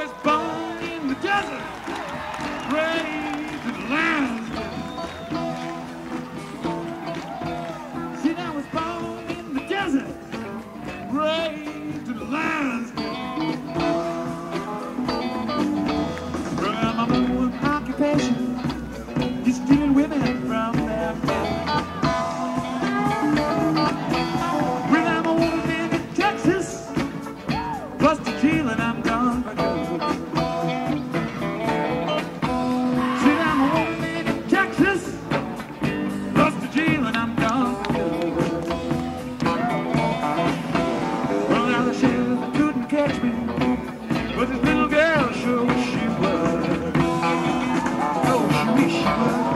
was born in the desert, raised in the lion's den. Said I was born in the desert, raised in the lion's den. Well, my own occupation is stealing women from their men. Well, I'm a woman man in Texas, plus tequila and I'm gone for good. Said I'm a woman man in Texas, plus tequila and I'm gone for good. Well, now the sheriff couldn't catch me, but this little girl sure wish she would. Oh, she wish she would.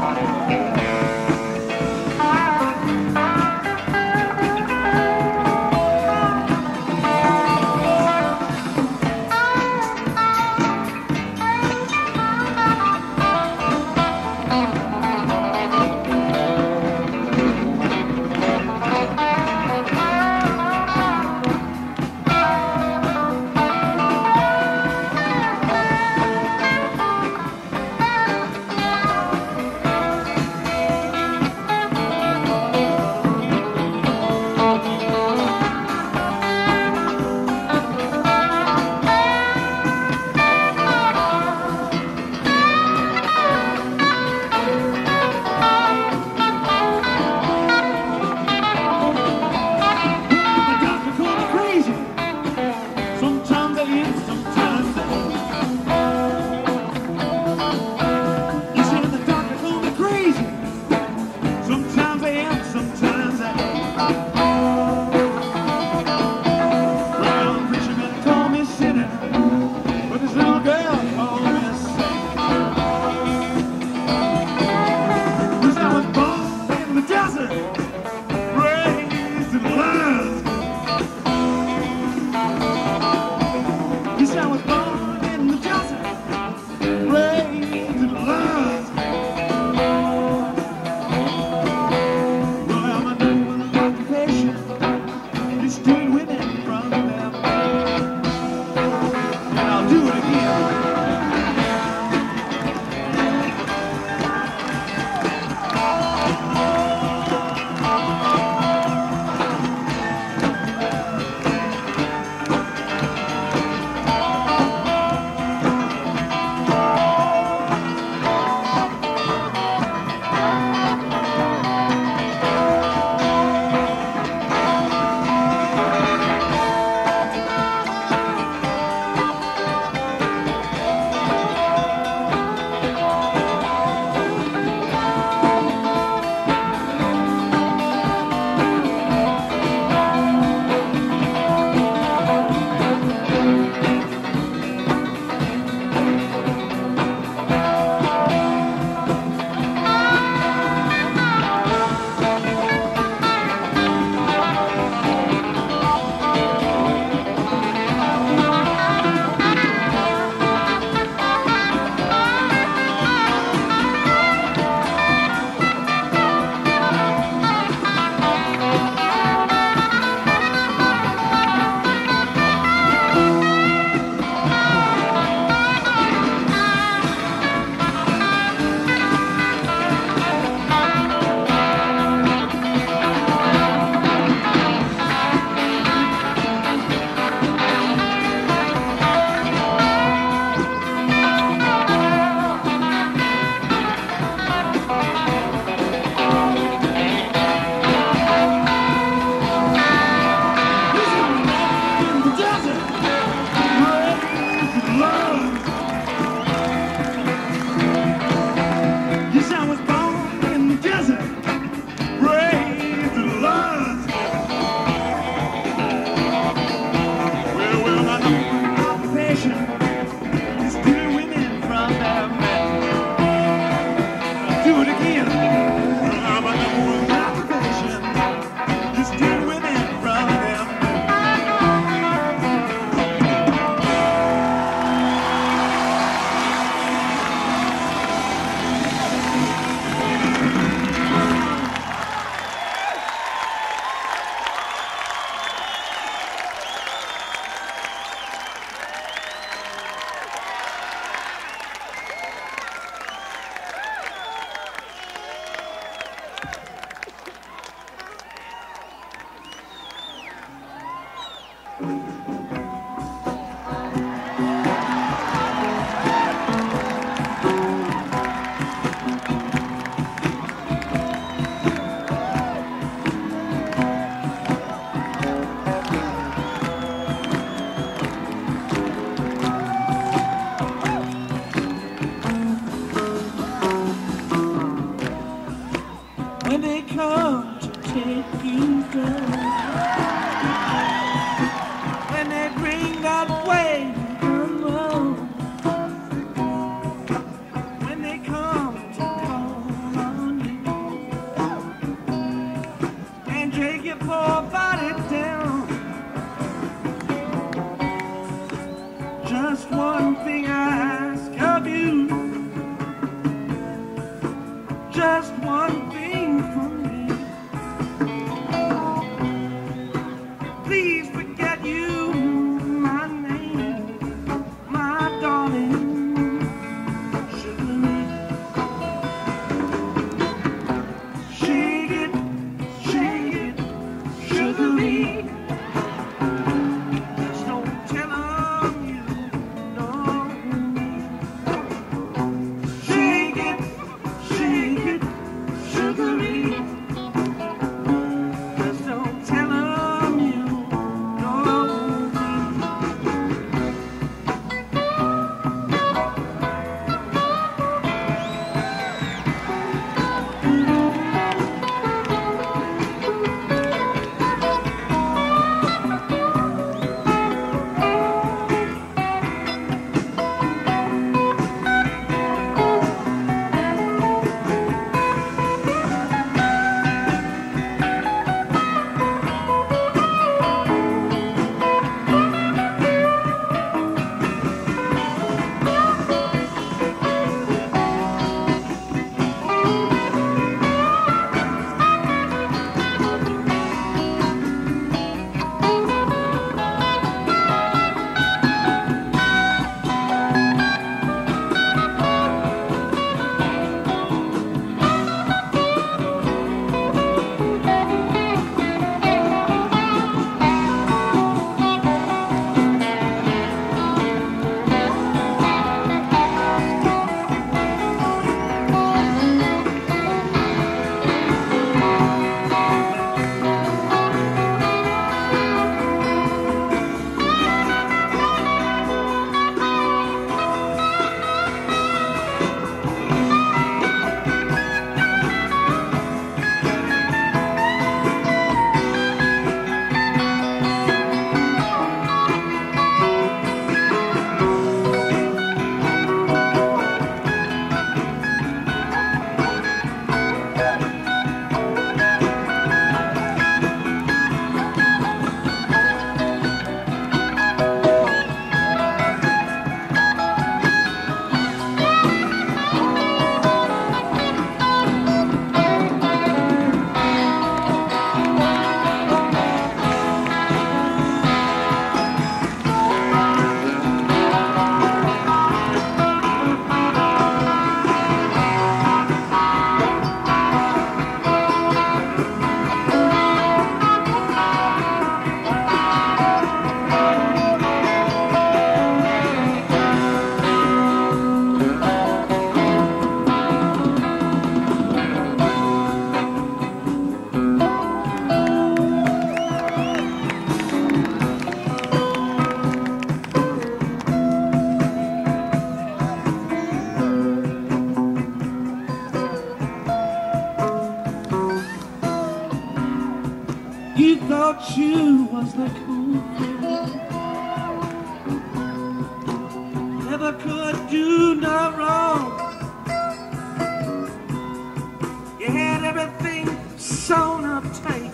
just one thing I ask of you, just one thing from me. Please forget you, my name, my darling, sugar me. Shake it, sugar me. You thought you was the cool girl, never could do no wrong. You had everything sewn up tight.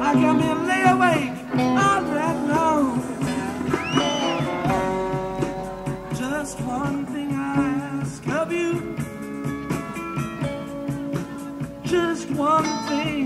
I got me lay awake all night long. Just one thing I ask of you, just one thing.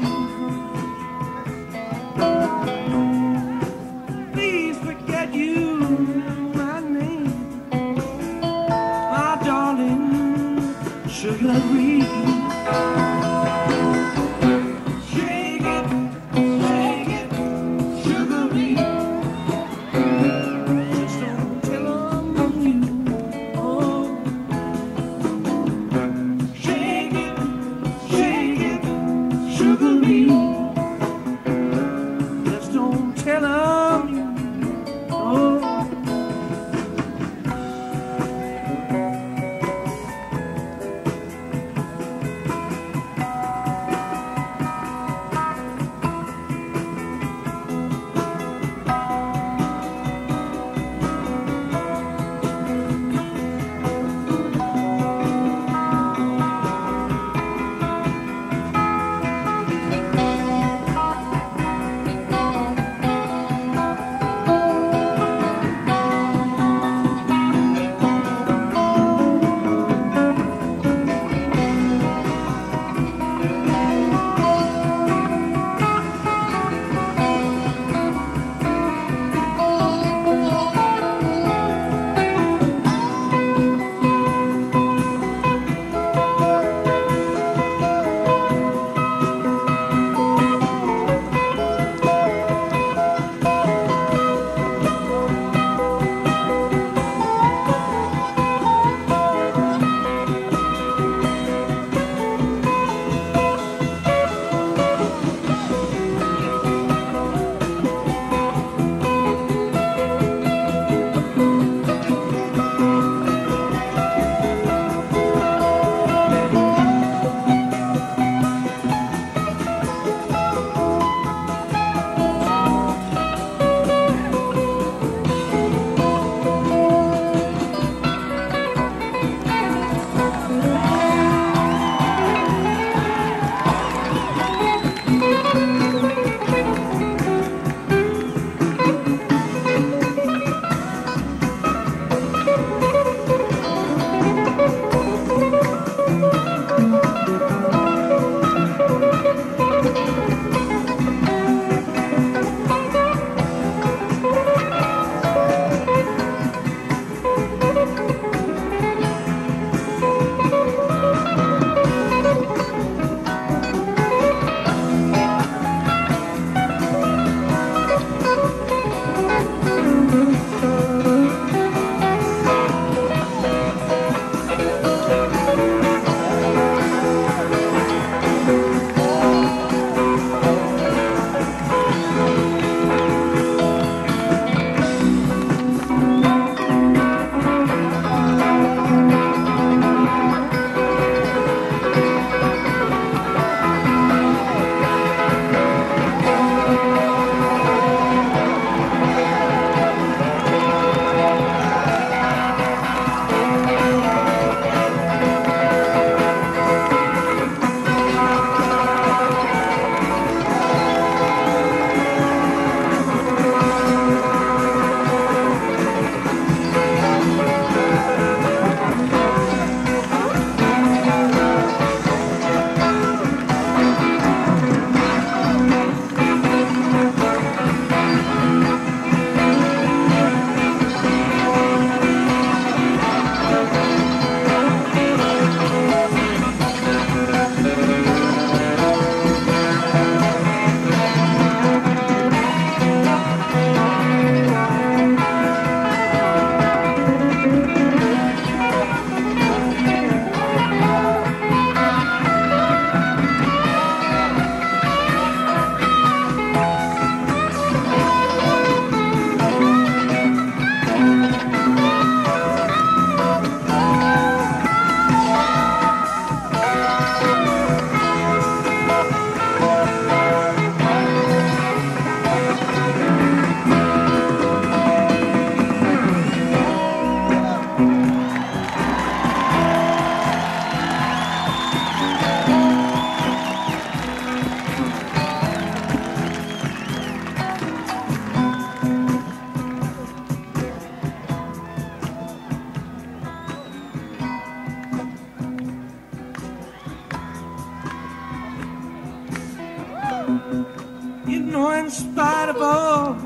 all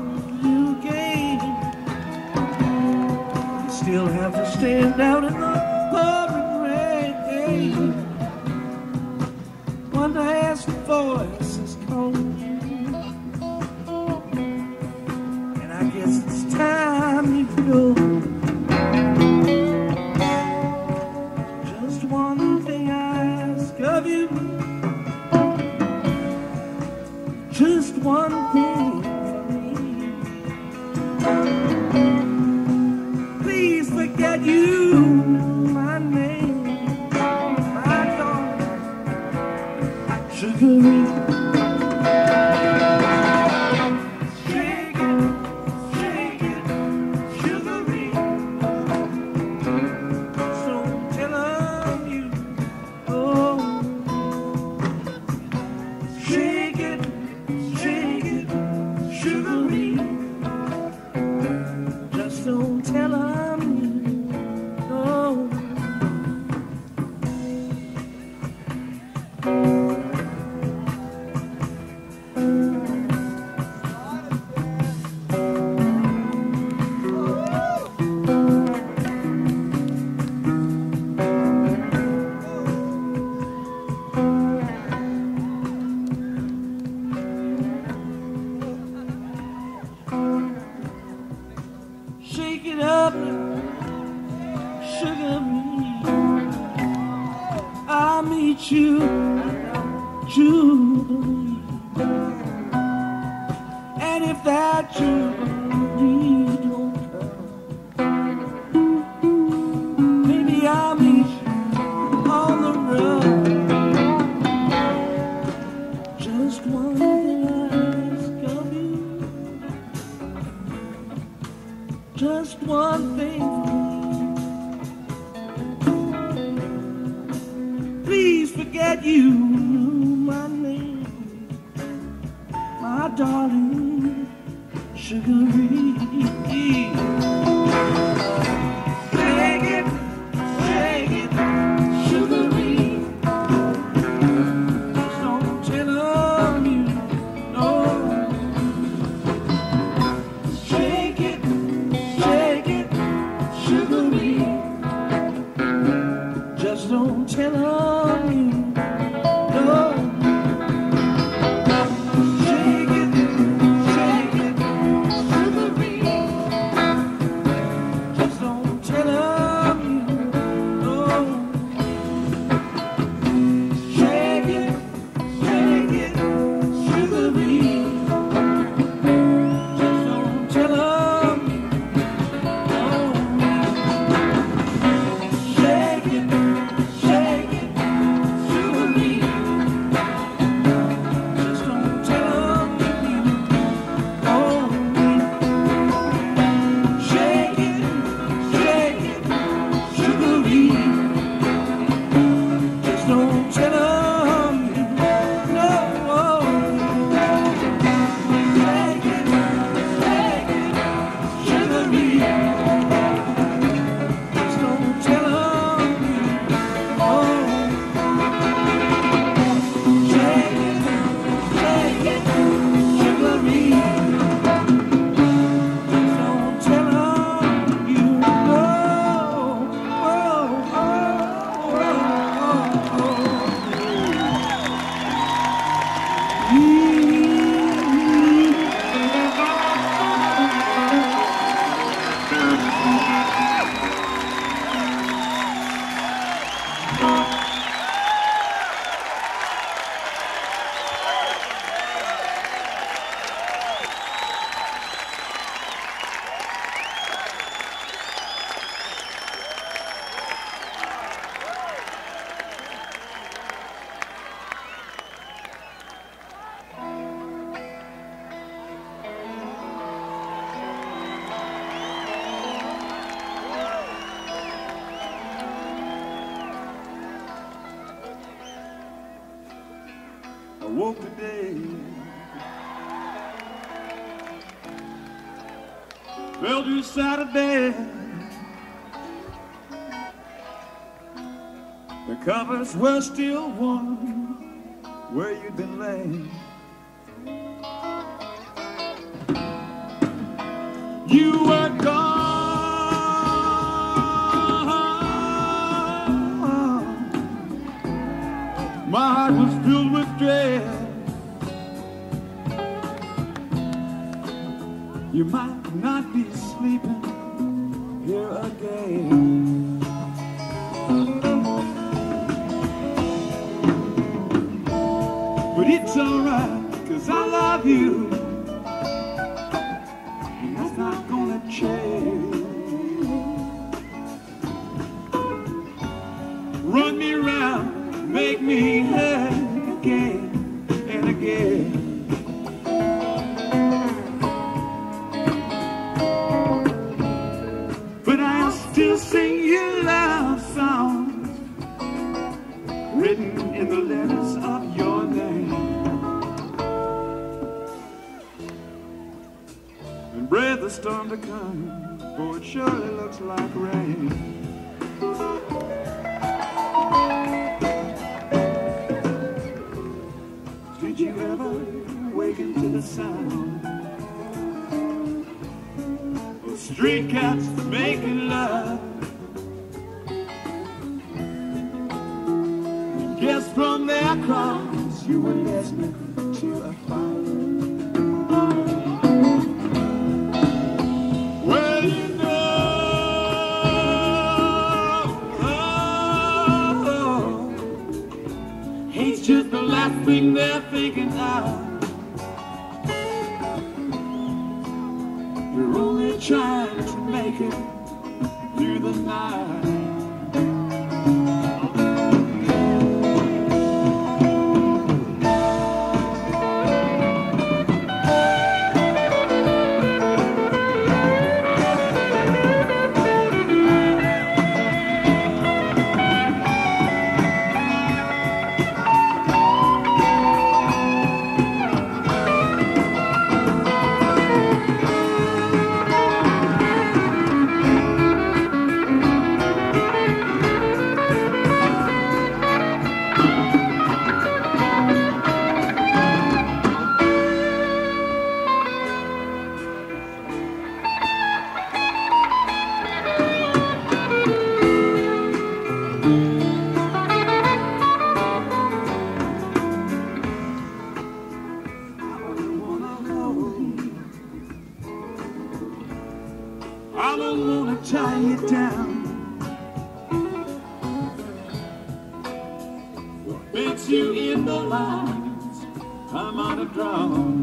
you gave. You still have to stand out in the pouring rain. One last voice is calling you, and I guess it's time you go. Just one thing I ask of you, just one thing for me. Please forget you, my name, my darling, Sugary. Jubilee, and if that jubilee don't come, maybe I'll meet you on the road. Just one thing I ask of you, just one thing for me. Please forget you, my darling, Sugary. I woke today fell to Saturday. The covers were still warm where you'd been laying. You are gone. My heart was filled with dread. You might not be sleeping here again. But it's alright, 'cause I love you. Run me round, make me hurt again and again. But I'll still sing you love songs written in the letters of your name. And brave the storm to come, for it surely looks like rain. Did you ever waken to the sound of street cats making love? And guess from their cries you were listening to a fire. Well, you know, he's just the last thing they're thinking of. You're only trying to make it through the night. I don't wanna tie you down. What makes you in the lines I'm out of drown?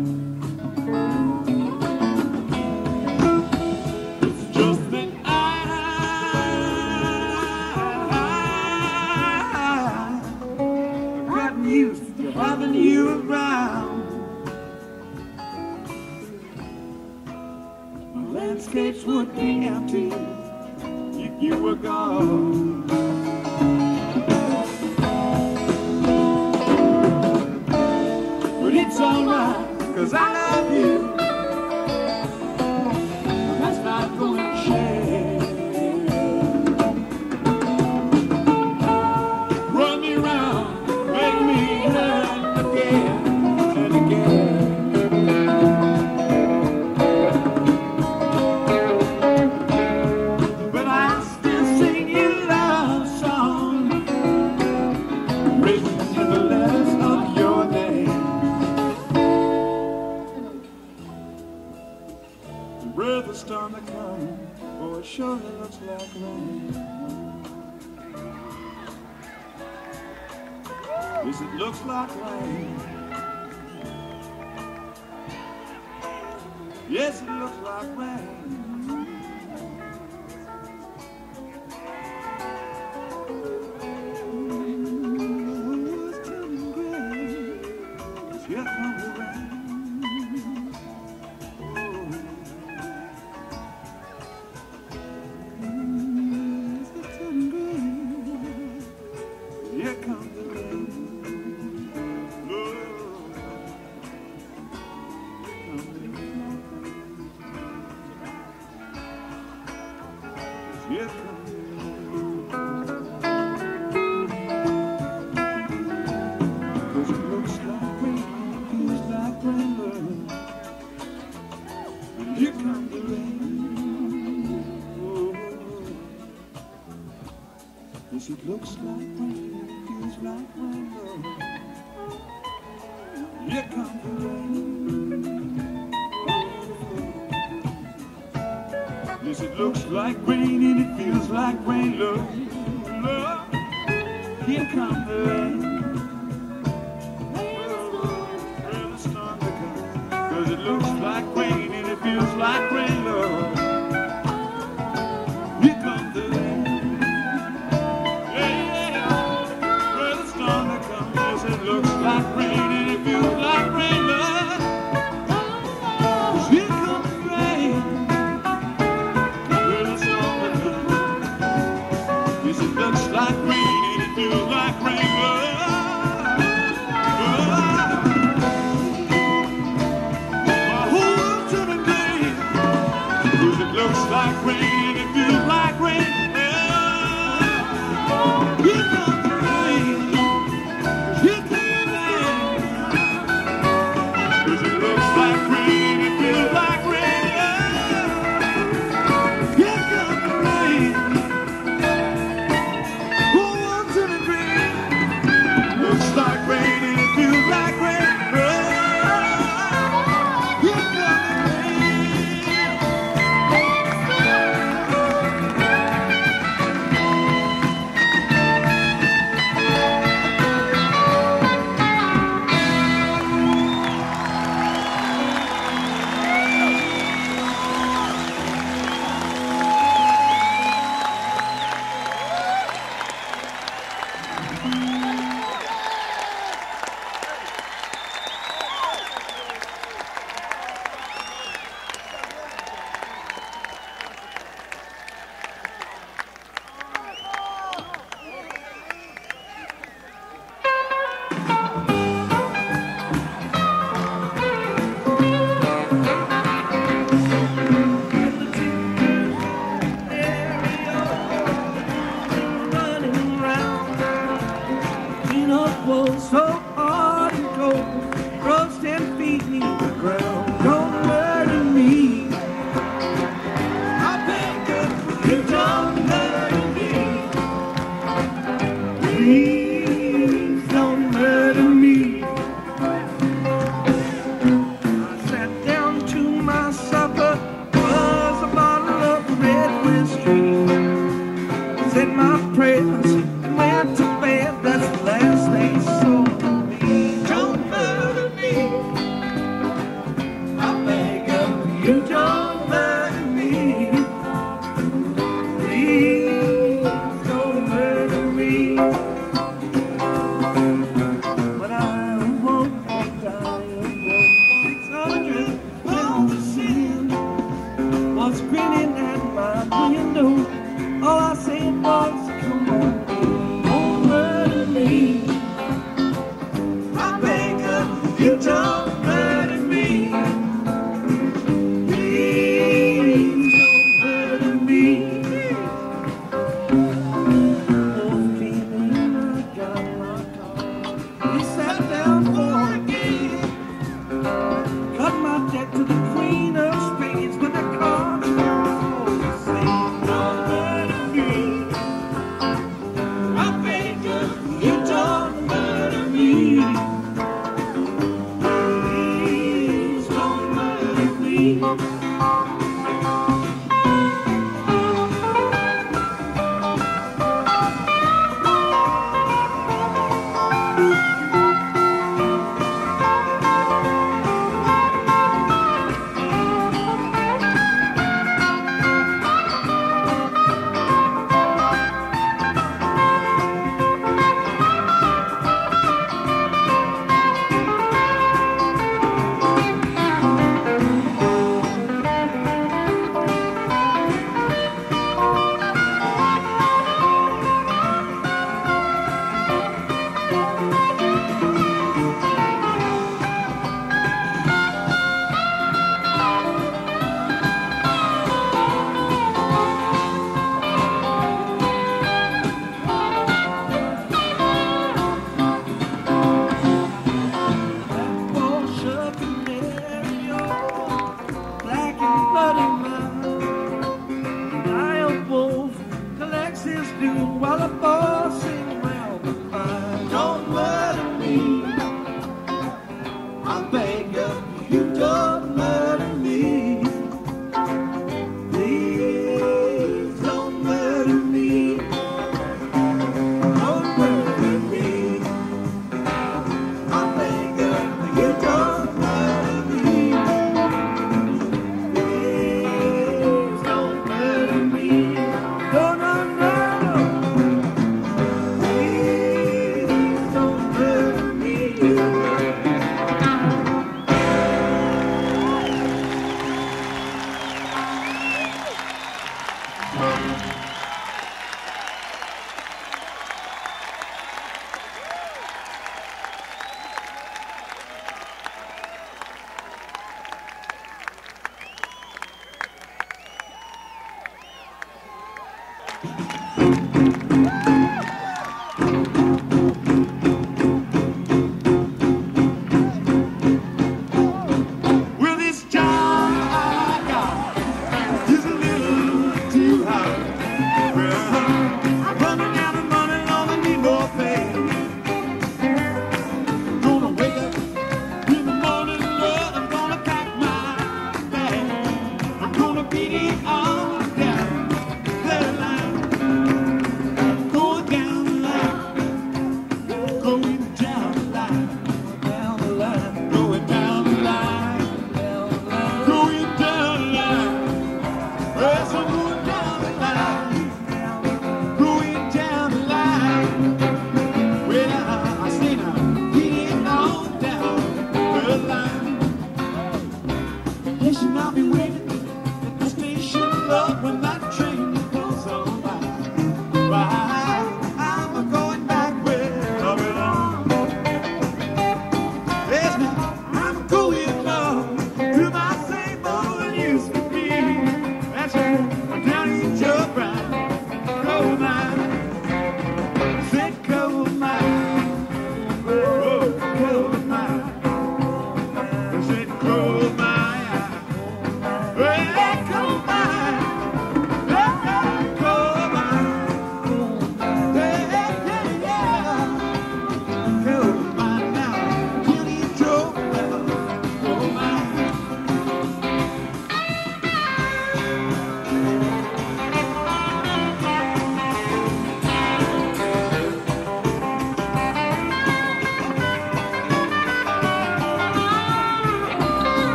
It's just that I've gotten used to having you around. Landscapes would be empty if you were gone. But it's alright, 'cause I love you. That's not gonna change. Run me round, make me hurt again and again. The storm that comes, for it surely looks like rain. Yes, it looks like rain. Yes, it looks like rain. Ooh, it's turning gray. It's here comes the rain. Yes, it looks like rain, feels like rain, and here comes the rain. 'Cause it looks like rain and it feels like rain. Here comes the rain. Yes, it looks like rain and it feels like rain, love, love. Here comes the rain. Well, it's time to come. 'Cause it looks like rain and it feels like rain, love. Here comes the rain. Yeah, yeah. Well, it's time to come. Yes, it looks like rain and it feels like rain, love. 'Cause here comes the rain. Well, it's time to come. Yes, it looks like rain and it feels like rain, love. Looks like rain and it feels like rain. Yeah. Here comes the rain. Here comes the rain. 'Cause it looks like rain and it feels like rain. Yeah. Here comes the rain. Oh, up to the rain. Looks like rain and it feels like rain. Yeah. Here comes the rain.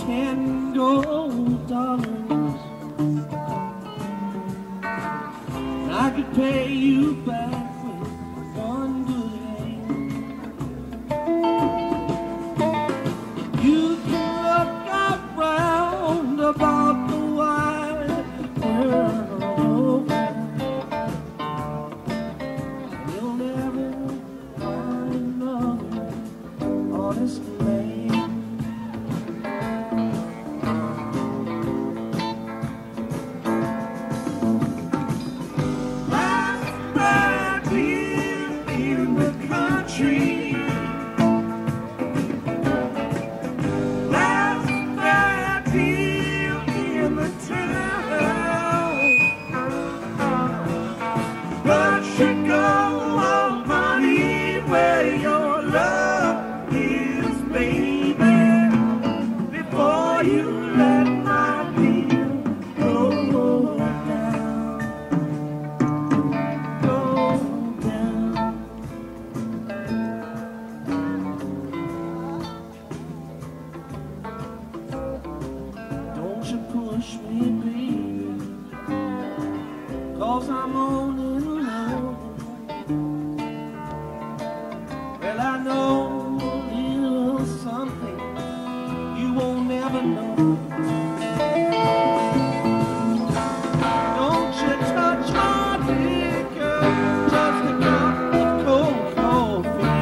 $10, and I could pay lay you back with one good aim. You can look around about the wide world, and you'll never find another honest man. Push me, baby, 'cause I'm all in love. Well, I know a little something you won't ever know. Don't you touch my liquor, just a cup of cold coffee.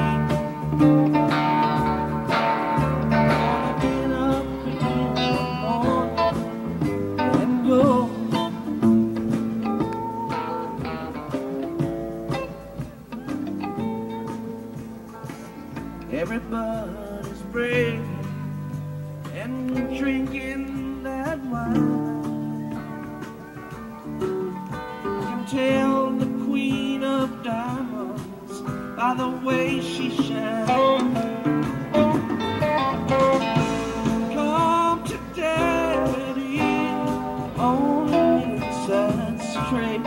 Everybody's brave and drinking that wine. You can tell the Queen of Diamonds by the way she shines. Come to daddy on the inside straight.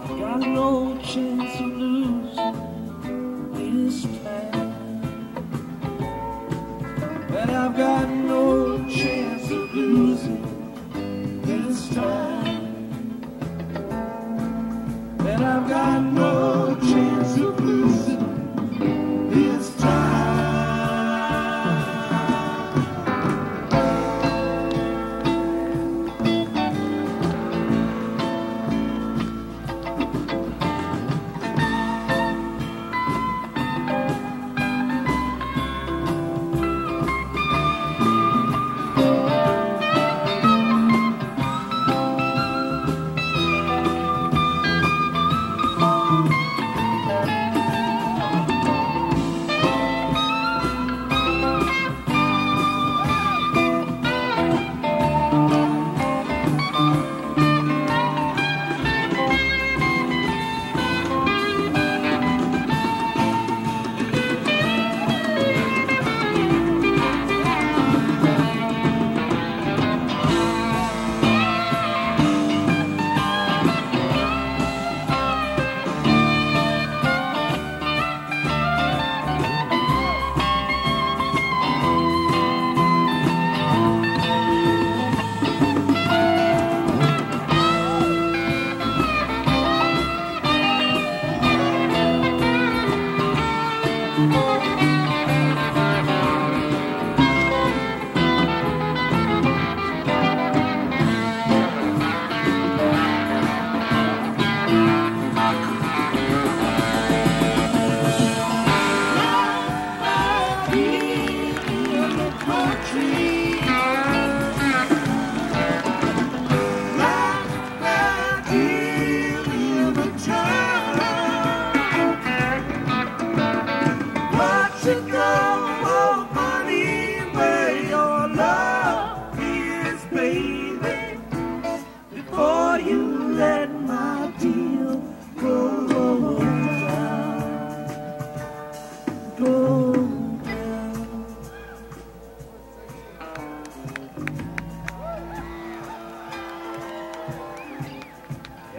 I've got no chance of losing this time, but I've got no chance of losing this time, but I've got no chance of losing this time.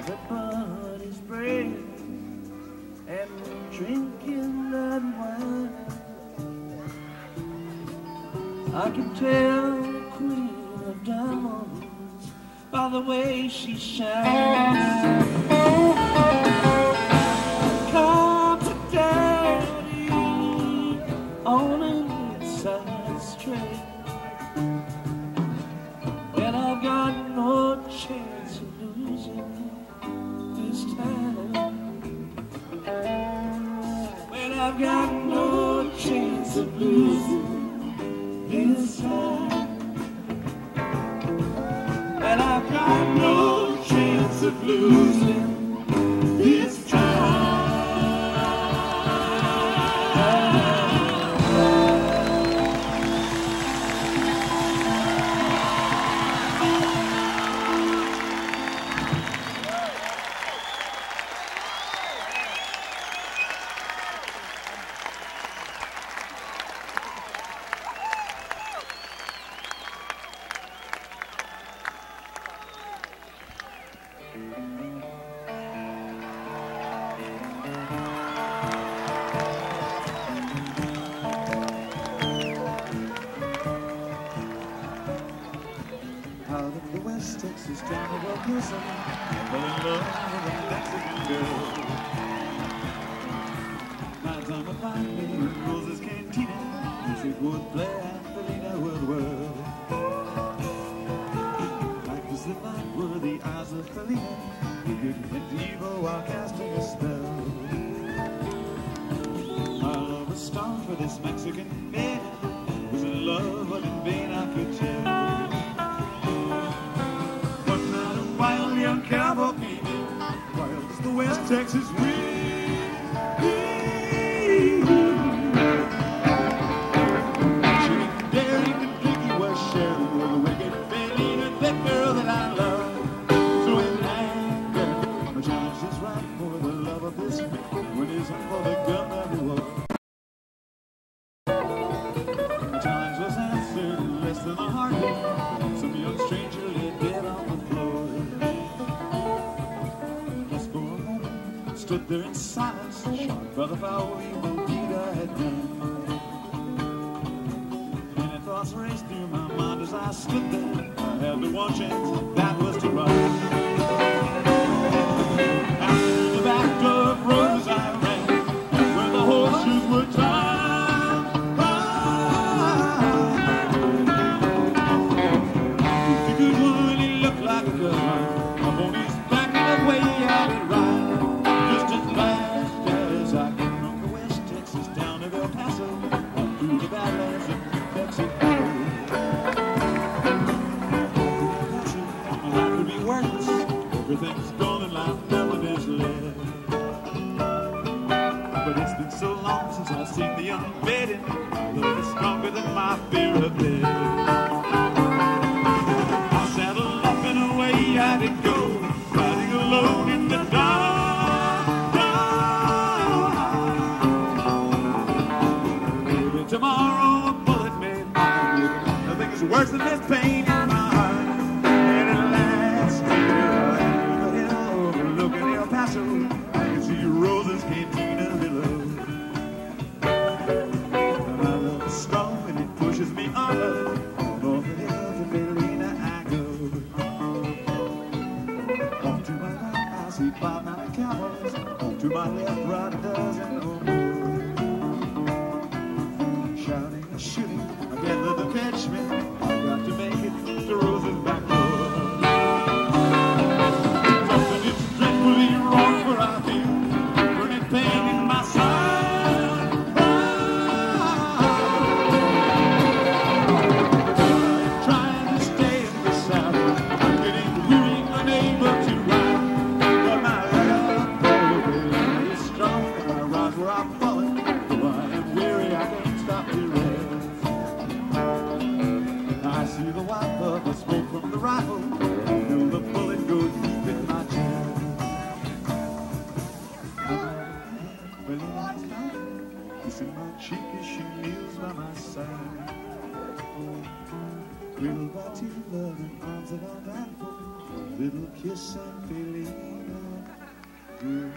Everybody's brave and drinking that wine. I can tell the Queen of Diamonds by the way way she shines. Caught the daddy on an inside straight. And I've got no chance of losing this time. When I've got no chance of losing this time. And I've got no chance of losing this time. Out of the West Texas down to the prison, I fell in love with a Mexican girl. My drama found me in Rose's Cantina. Music would play and Felina would whirl. Like the slip light were the eyes of Felina. You couldn't hit evil while casting a spell. My love was strong for this Mexican man. Was in love, but in vain I could tell. Cowboy baby, wild as the West Texas wind. She was daring and Piggy was sharing with a wicked Felina, that girl that I love. So in anger, my challenge is right for the love of this man. When is it for the gun that he wore? My challenge was answered in less than a heartbeat. Some young stranger lay dead on the stood there in silence, shocked by the foul evil deed I had done. Many thoughts raced through my mind as I stood there. I had the one chance, that was to run. Out through the back door of Rose's I ran, where the horseshoes were tied. He figured one, he looked like a good one. Up on his back and away I could ride. Everything's gone and life, melodies left. But it's been so long since I've seen the unbedding. My love is stronger than my fear of death. I saddled up and away I did go, riding alone in the dark. Maybe tomorrow a bullet may find me. Nothing is worse than this pain in my heart. To my left, right, a dozen or more. Shouting and shooting, I gathered the catchment. I've got to make it to Rose's back door. Something is dreadfully wrong, for I feel burning pain in my side. I'm trying to stay in the South. I'm getting weary, unable to ride. Kissing my cheek as she kneels by my side. Little body loving arms that I died for. Little kiss and Felina, girl.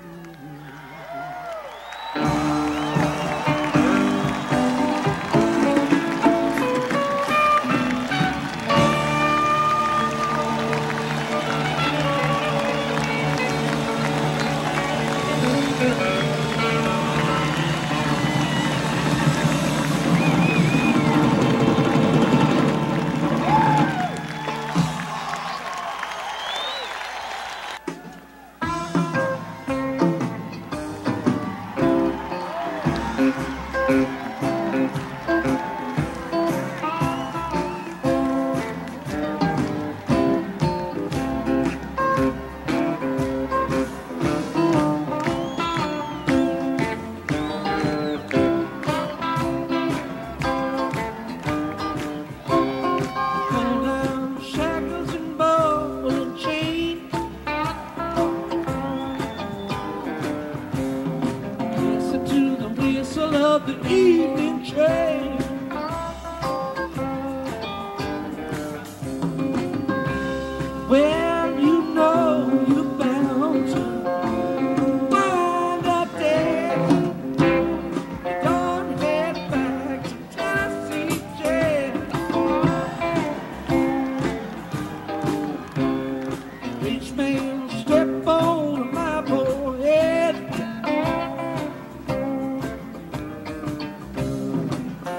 of the evening train. Well, you know you're bound to wind up dead. You don't head back to Tennessee jail. Each man step on my poor head.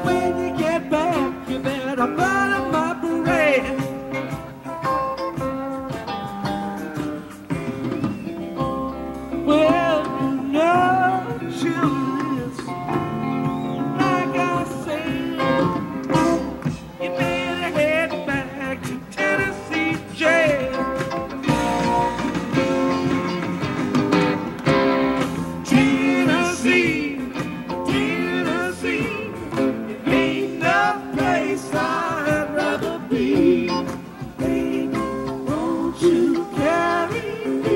When you get back, you better butter my bread. Well, you know she is, like I said, you better head back to Tennessee jail. Tennessee, Tennessee, it ain't no place I'd rather be. Baby, won't you carry me?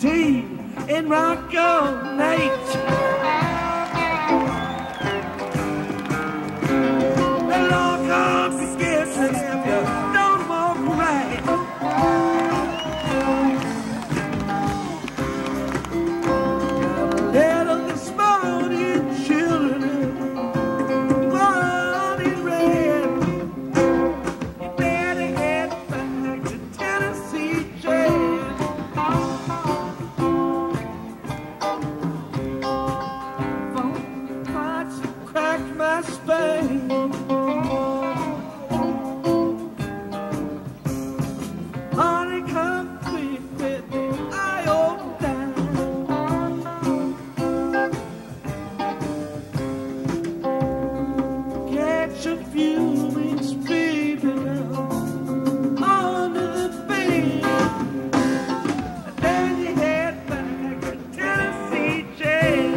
Tea and rock all night. The law comes to get you if you don't walk right. Let all the spotted children born in red. You better head back to Tennessee jail. My Spain, honey, complete with the eye open down. Catch a few weeks sleeping under the beam, and then you head back to Tennessee jail.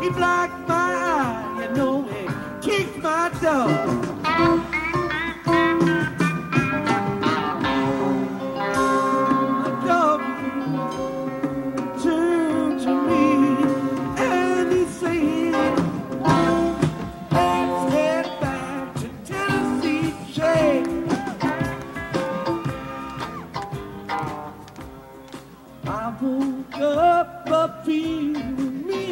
He blocked my eye, you know, and kicked my door. The dog turned to me and he said, let's head back to Tennessee jail. I woke up a feeling me.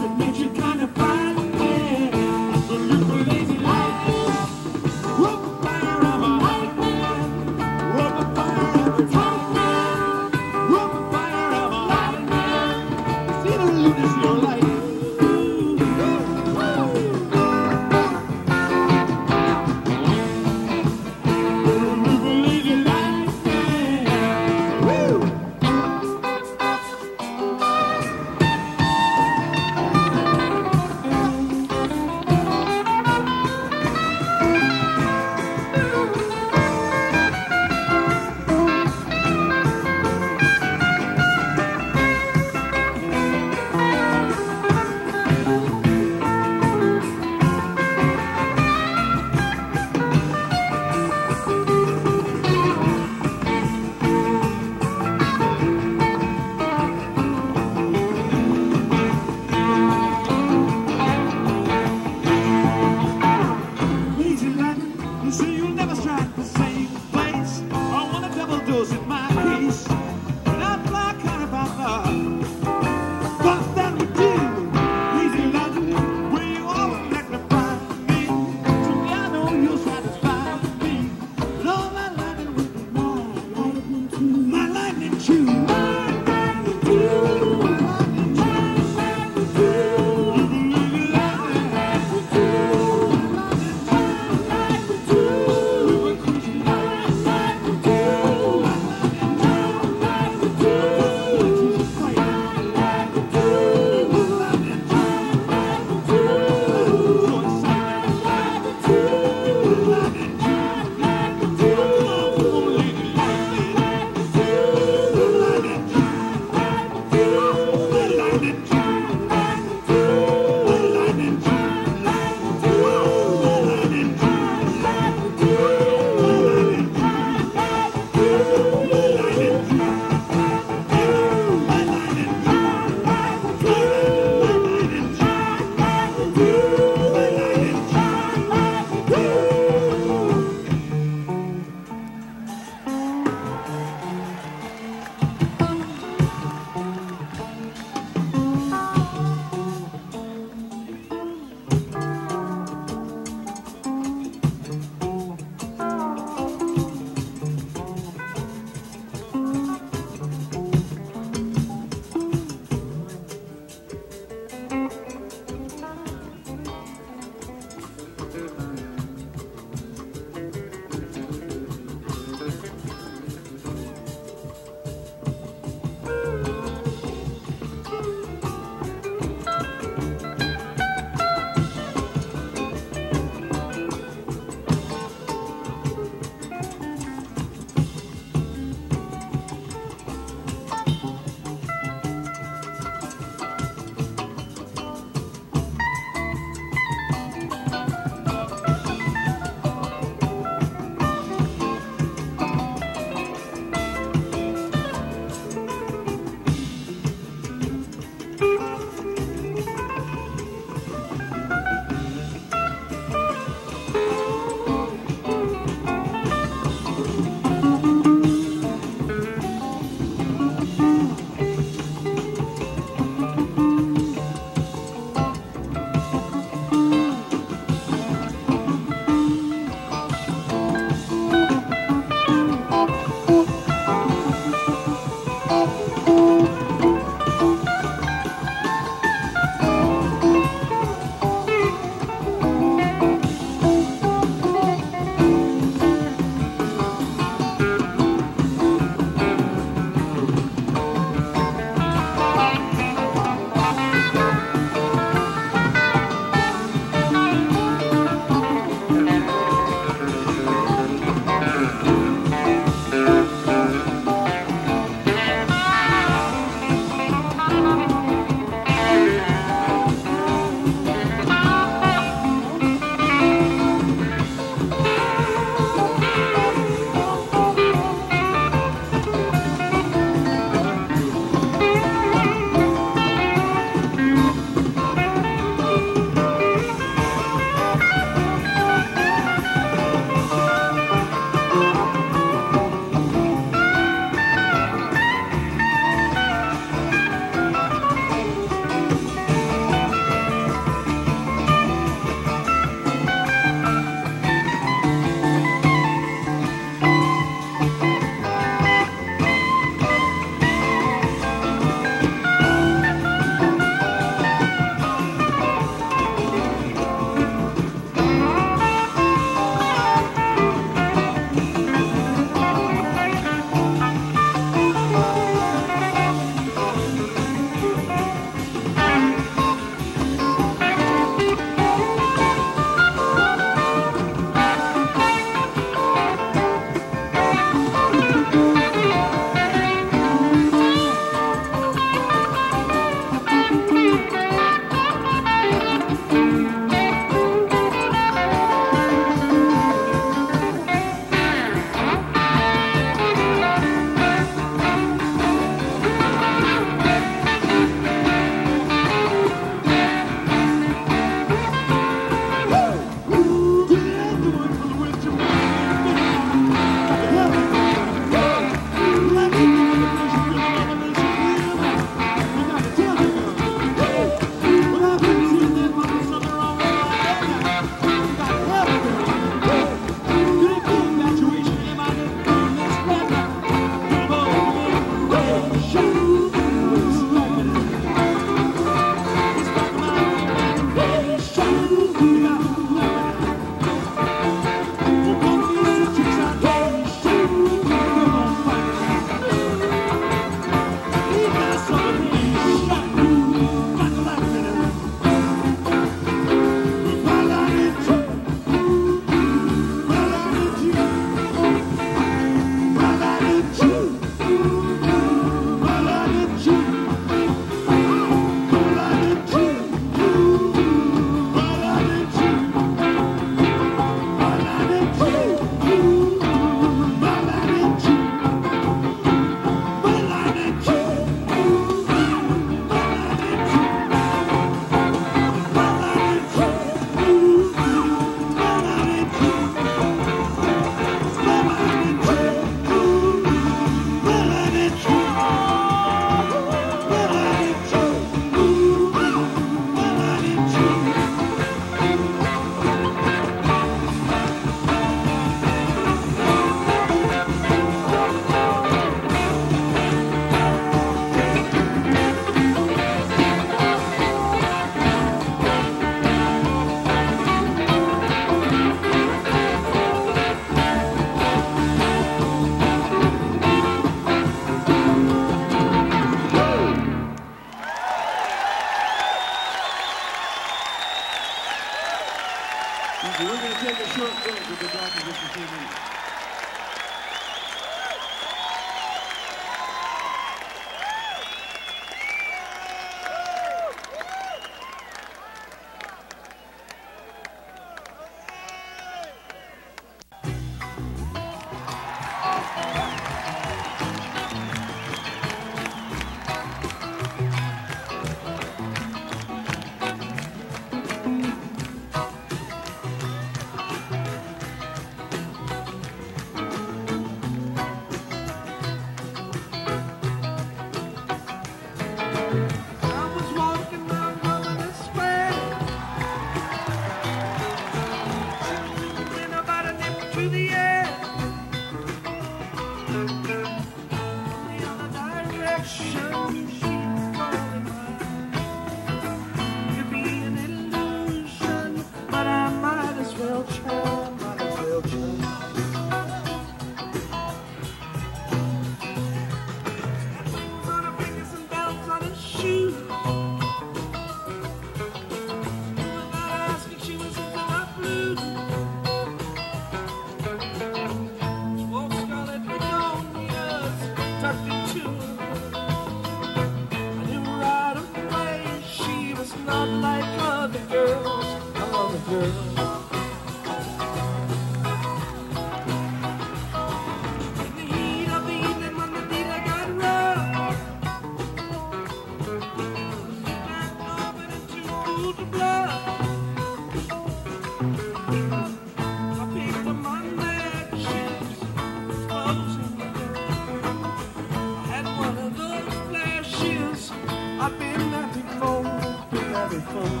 beautiful.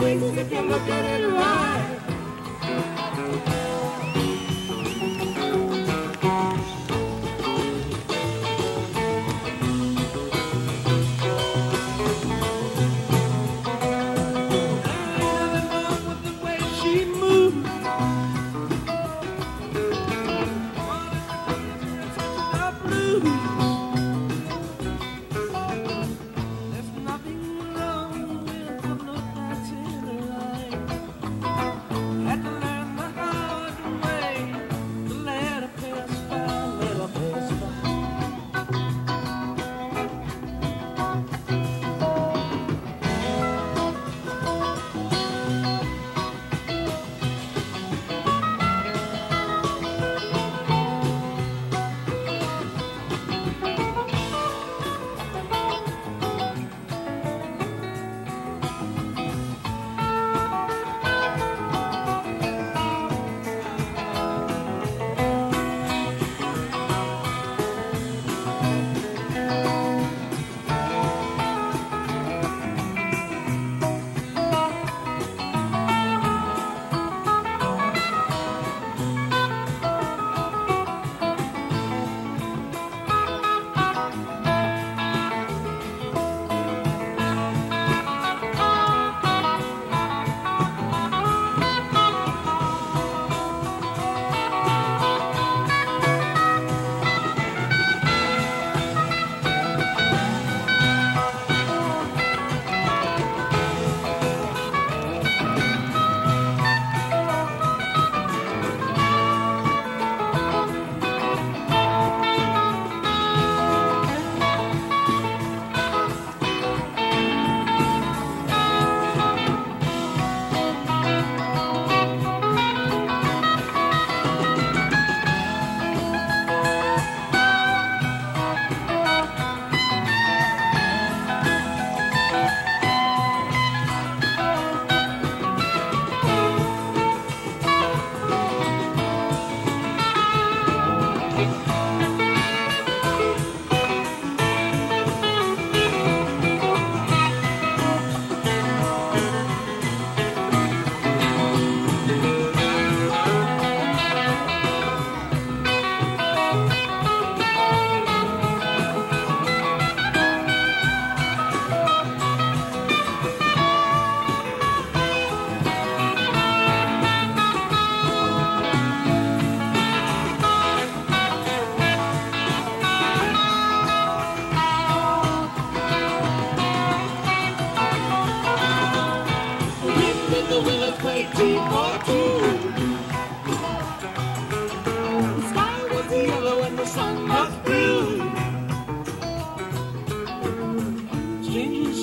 If you look at it right, I'm in love with the way she moves. My blues. There's nothing wrong with a look that's in her.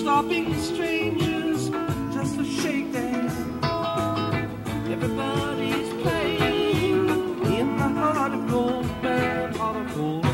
Stopping strangers just to shake their hand. Everybody's playing in the heart of gold band, heart of gold band.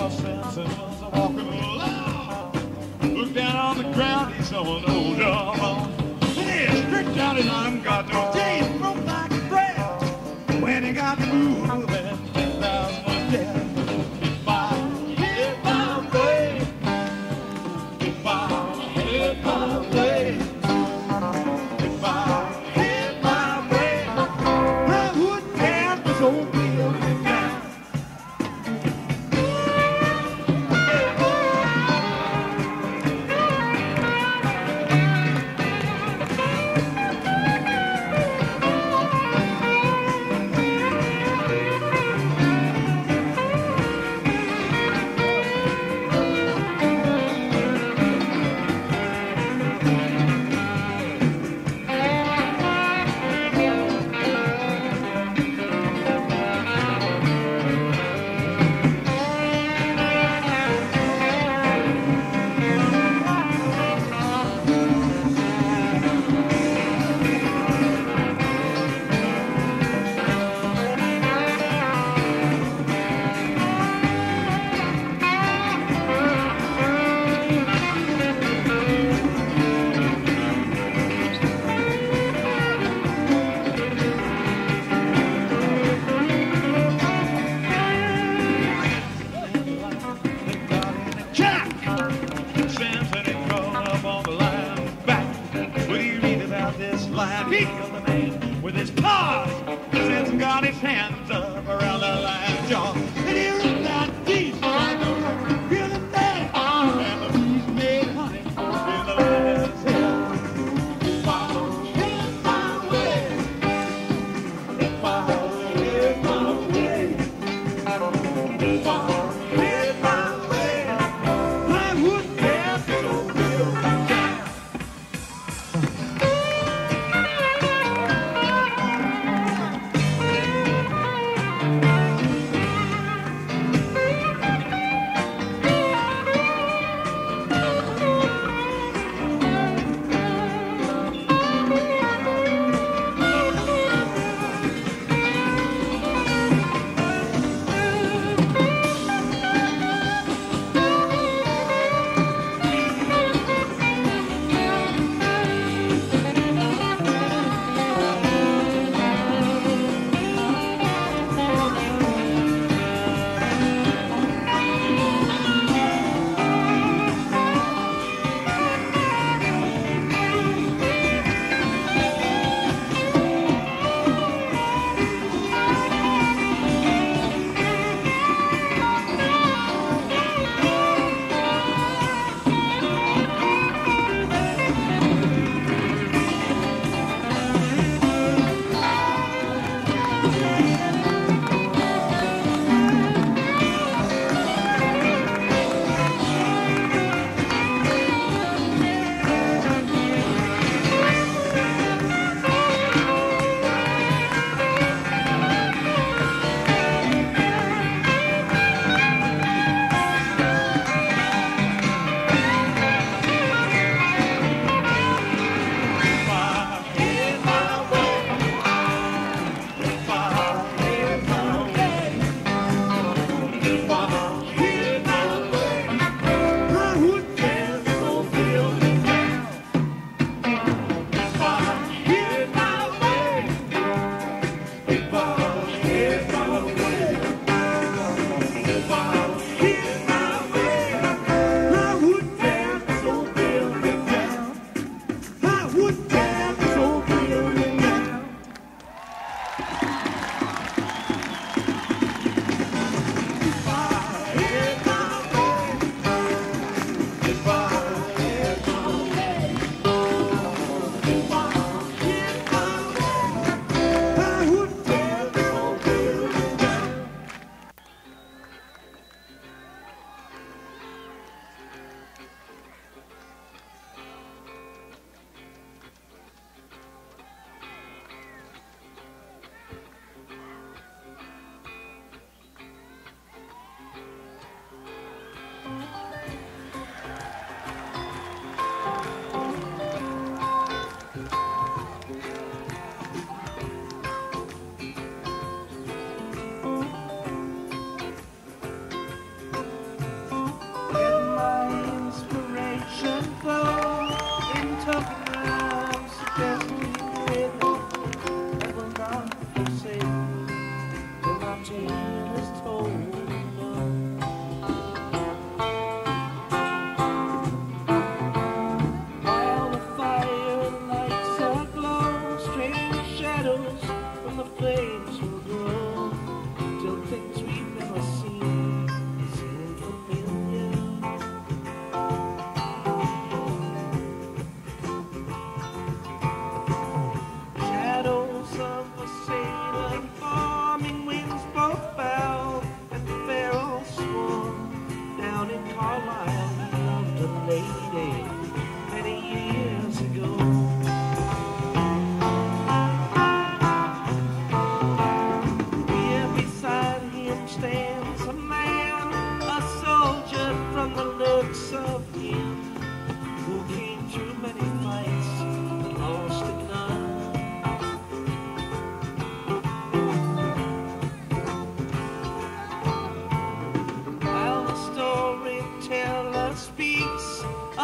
of sense and was a walking along. Looked down on the ground, he saw an old dog. He's stripped out and I'm got no chains broke like a thread. When he got to move, and 10,000 was dead. He killed the man with his paws. Samson got his hands up around the lion's jaw. And here is that beast, like a real man. And the beast made honey in the lion's head. If I had my way, if I had my way, if I had my way, I would have to build my house.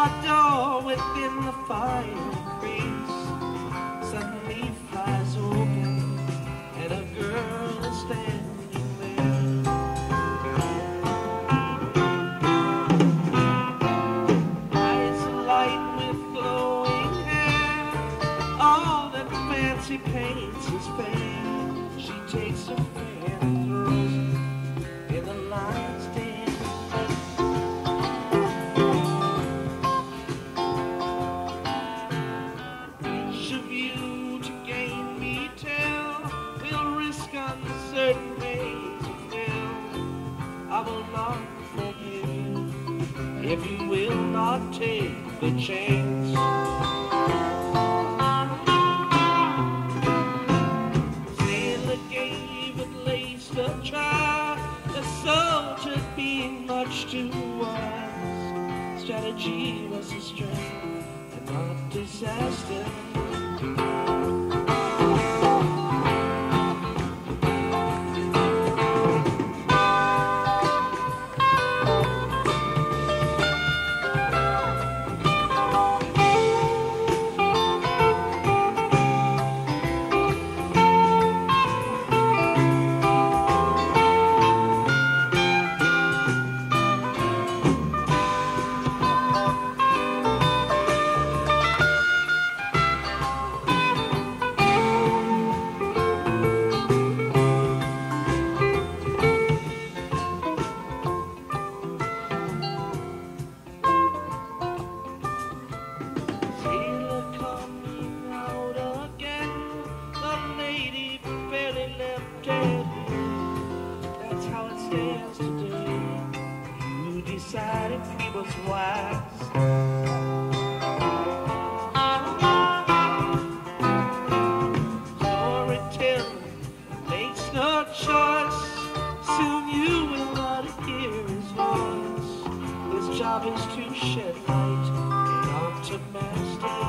my door within the fire crease suddenly flies open, and a girl is standing there. Eyes light with glowing hair, all that fancy paints is fair. She takes a fan and throws it in the lion's den. Certain days of hell, I will not forgive if you will not take the chance. Sailor gave at least a try, the soldier being much too wise. Strategy was his strength and not disaster. Decided he was wise. Storytelling makes no choice. Soon you will not hear his voice. His job is to shed light and not to master.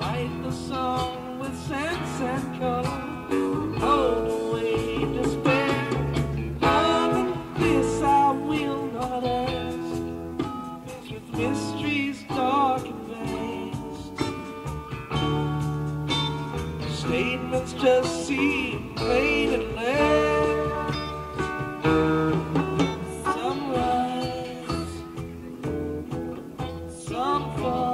Write the song with sense and color, hold away despair. Of this I will not ask, with mysteries dark and vast. Statements just seem plain at last. Some rise, some fall.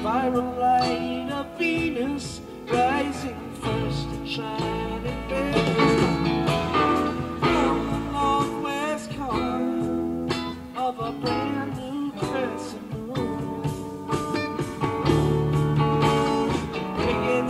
Spiral light of Venus rising first and shining down from the northwest corner of a brand new crescent moon. Bring it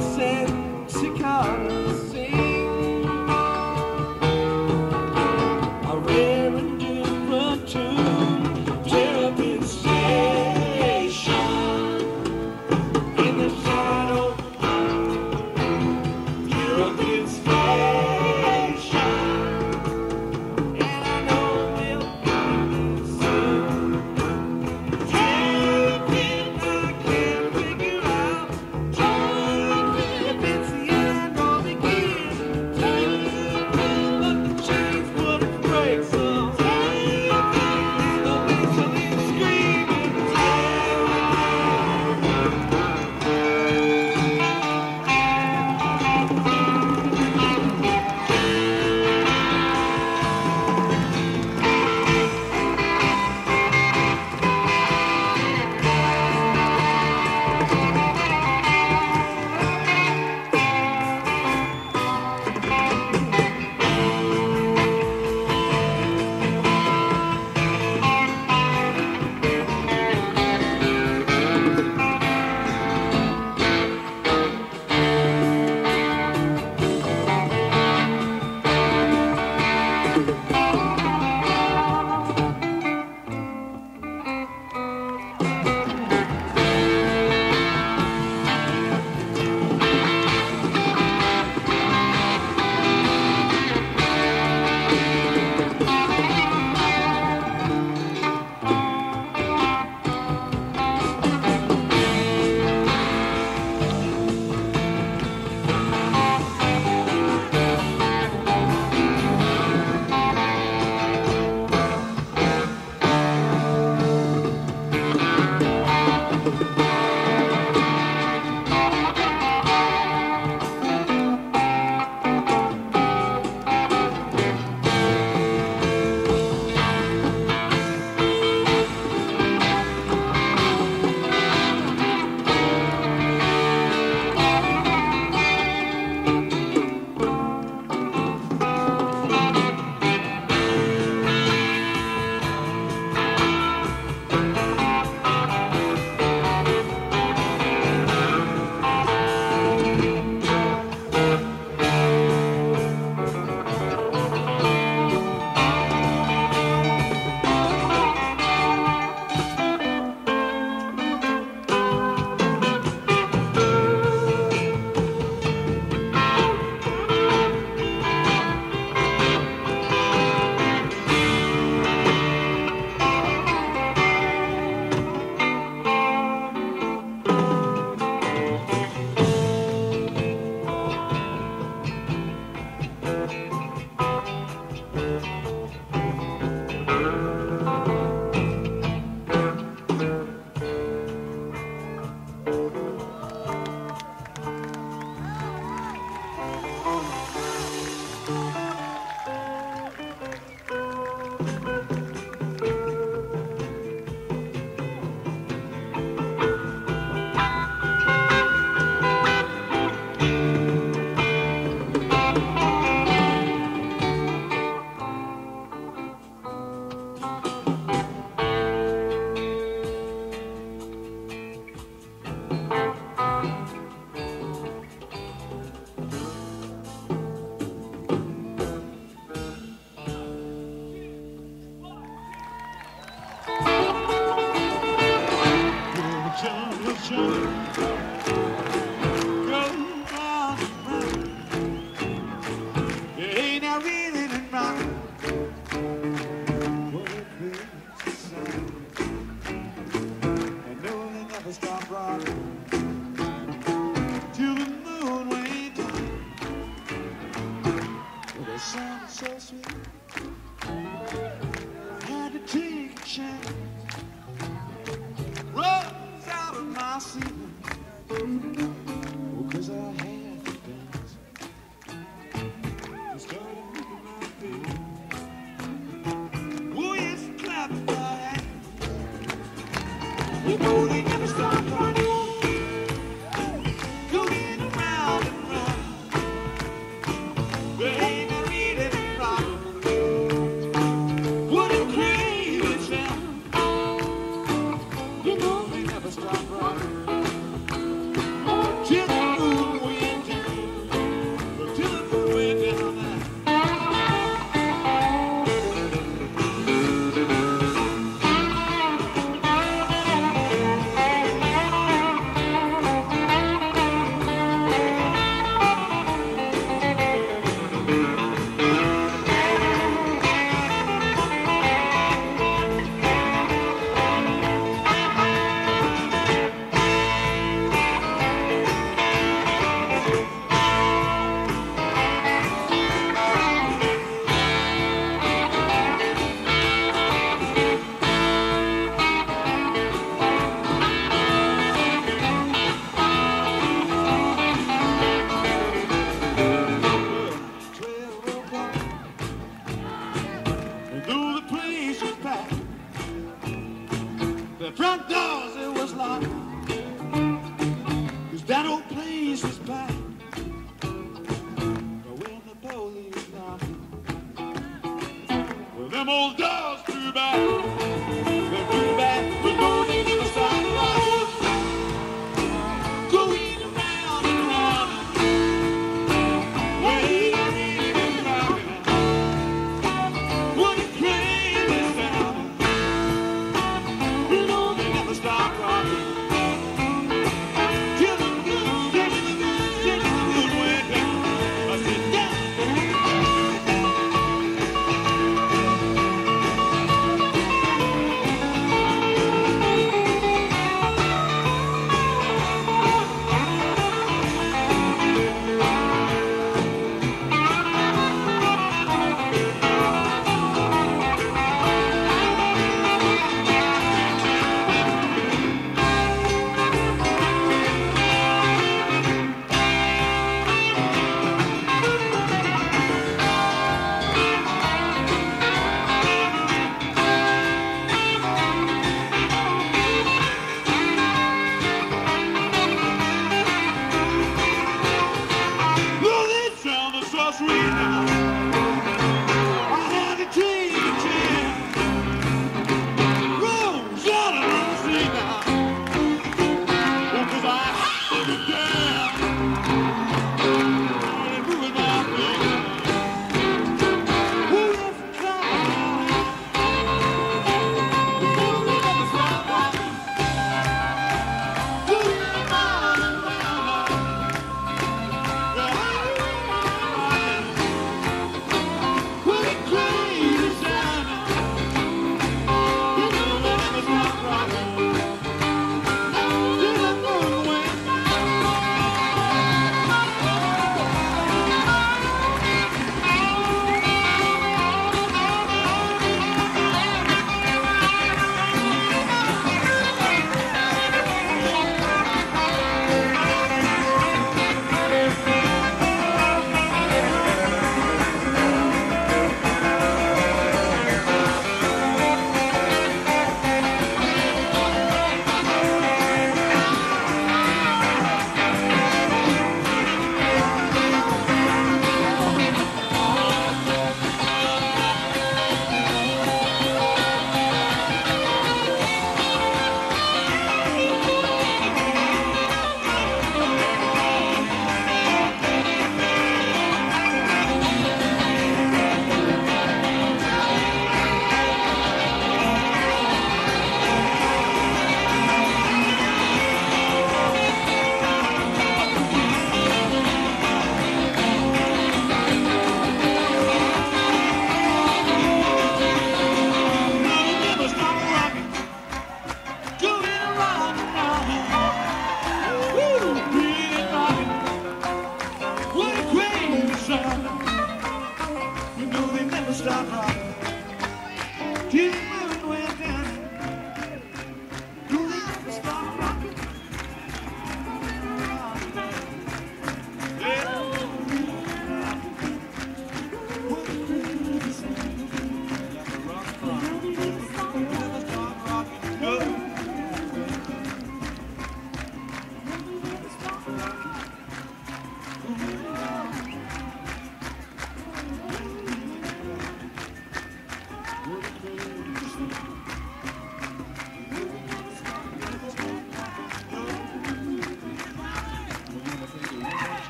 That old place was back when the police knocked. Well, them old dogs drew back. They drew back. We're going to the sidewalk, going around and around, waiting and round. What a crazy sound. You know they never stop rocking.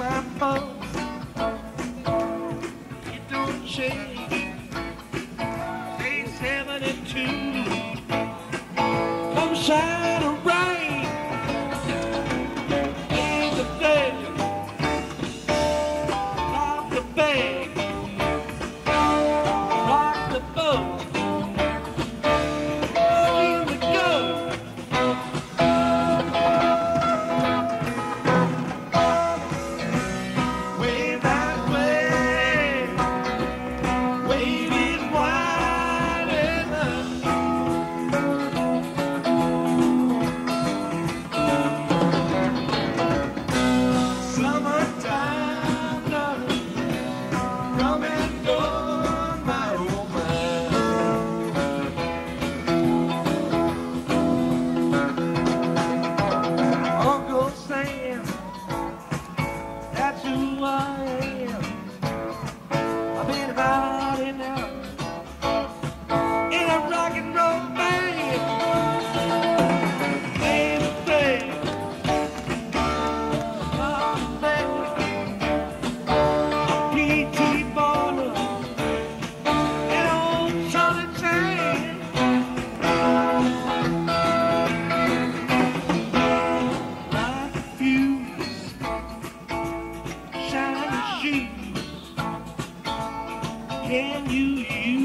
ramble. You don't change. Ain't 72. Come shine a rain in the day. Rock the bay. Rock the boat. Can you use?